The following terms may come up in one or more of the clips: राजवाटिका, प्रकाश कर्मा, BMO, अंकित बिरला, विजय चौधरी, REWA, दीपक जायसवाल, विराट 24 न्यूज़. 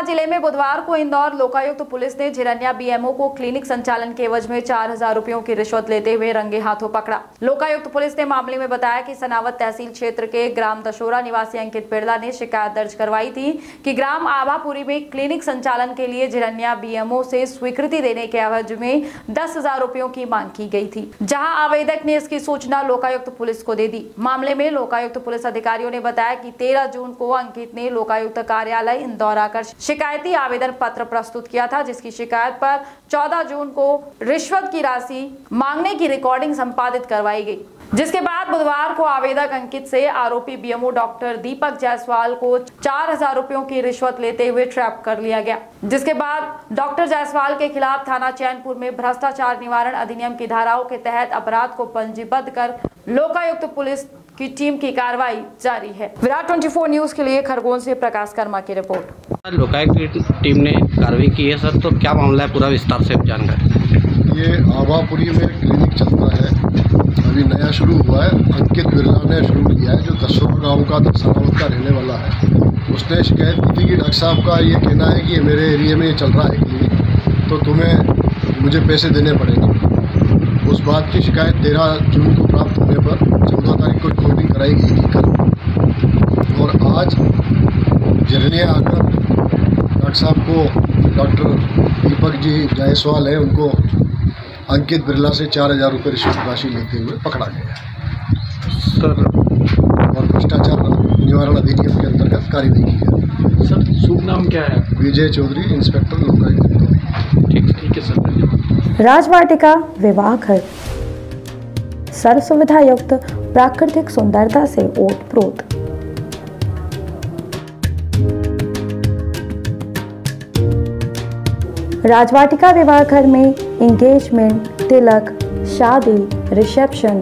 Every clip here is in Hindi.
कोडरमा जिले में बुधवार को इंदौर लोकायुक्त पुलिस ने झिरनिया बीएमओ को क्लिनिक संचालन के एवज में 4000 रुपयों की रिश्वत लेते हुए रंगे हाथों पकड़ा। लोकायुक्त पुलिस ने मामले में बताया कि सनावत तहसील क्षेत्र के ग्राम दशोरा निवासी अंकित बिरला ने शिकायत दर्ज करवाई थी कि ग्राम आभापुरी में क्लिनिक संचालन के लिए झिरनिया बीएमओ से स्वीकृति देने के एवज में 10,000 रुपयों की मांग की गयी थी, जहाँ आवेदक ने इसकी सूचना लोकायुक्त पुलिस को दे दी। मामले में लोकायुक्त पुलिस अधिकारियों ने बताया कि 13 जून को अंकित ने लोकायुक्त कार्यालय इंदौर आकर शिकायती आवेदन पत्र प्रस्तुत किया था, जिसकी शिकायत पर 14 जून को रिश्वत की राशि मांगने की रिकॉर्डिंग संपादित करवाई गई, जिसके बाद बुधवार को आवेदक अंकित से आरोपी बीएमओ डॉक्टर दीपक जायसवाल को 4000 रुपयों की रिश्वत लेते हुए ट्रैप कर लिया गया, जिसके बाद डॉक्टर जायसवाल के खिलाफ थाना चैनपुर में भ्रष्टाचार निवारण अधिनियम की धाराओं के तहत अपराध को पंजीबद्ध कर लोकायुक्त पुलिस की टीम की कार्रवाई जारी है। विराट 24 न्यूज़ के लिए खरगोन से प्रकाश कर्मा की रिपोर्ट। लोकायुक्त की टीम ने कार्रवाई की है सर, तो क्या मामला है पूरा विस्तार से जानकारी। ये आभापुरी में क्लिनिक चलता है, अभी नया शुरू हुआ है, अंकित बिरला ने शुरू किया है, जो दसोरा गाँव का दसरावत का रहने वाला है। उसने शिकायत की थी कि डॉक्टर साहब का ये कहना है कि मेरे एरिया में ये चल रहा है क्लिनिक, तो तुम्हें मुझे पैसे देने पड़ेंगे। उस बात की शिकायत 13 जून को प्राप्त होने पर 14 तारीख को रिकॉर्डिंग कराई गई थी कल, और आज झिरनिया आकर डॉक्टर साहब को, डॉक्टर दीपक जी जायसवाल है, उनको अंकित बिरला से 4000 रुपये रिश्वत राशि लेते हुए पकड़ा गया सर, और भ्रष्टाचार निवारण अधिनियम के अंतर्गत कार्रवाई की है सर। शुभ नाम क्या है? विजय चौधरी, इंस्पेक्टर लोकायुक्त। ठीक है सर, धन्यवाद। राजवाटिका विवाह घर सर्व सुविधा युक्त प्राकृतिक सुंदरता से ओतप्रोत। राजवाटिका विवाह घर में एंगेजमेंट, तिलक, शादी, रिसेप्शन,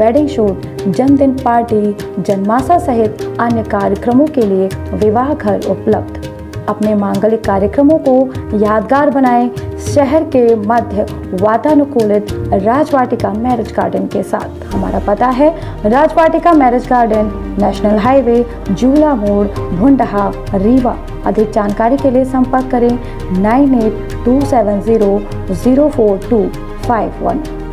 वेडिंग शूट, जन्मदिन पार्टी, जन्माशा सहित अन्य कार्यक्रमों के लिए विवाह घर उपलब्ध। अपने मांगलिक कार्यक्रमों को यादगार बनाएं शहर के मध्य वातानुकूलित राजवाटिका मैरिज गार्डन के साथ। हमारा पता है राजवाटिका marriage garden, national highway, Jula मोड़, भुंडहा, रीवा। अधिक जानकारी के लिए संपर्क करें 9827004251।